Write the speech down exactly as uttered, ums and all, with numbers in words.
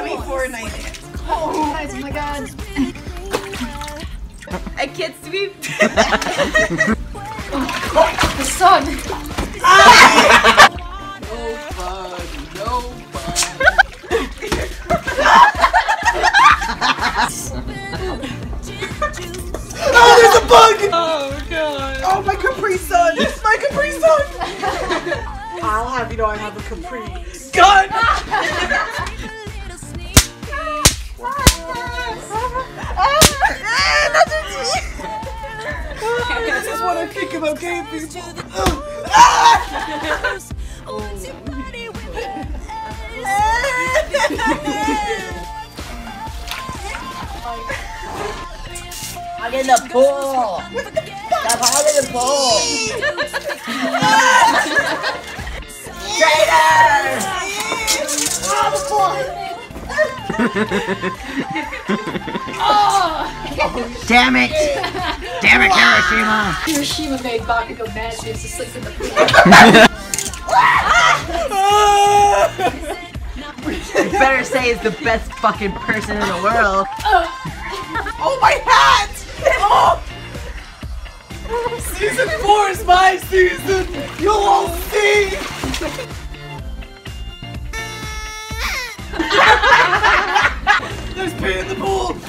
put me Fortnite in. Oh, guys, oh my god. I can't sleep. Oh, oh, the sun. Ah! Nobody, nobody. Oh, there's a bug! Oh god. Oh, my Capri Sun. It's my Capri Sun. I'll have you know I have a Capri gun. This is what I think about gay people. I'm in the pool. I'm out of the pool. Traitors! Oh, damn it! Damn it, Kirishima! Kirishima made Bakugo mad she used to sleep in the pool. You better say it's the best fucking person in the world. Oh, my hat! Oh. Season four is my season! You'll all see! There's pee in the pool!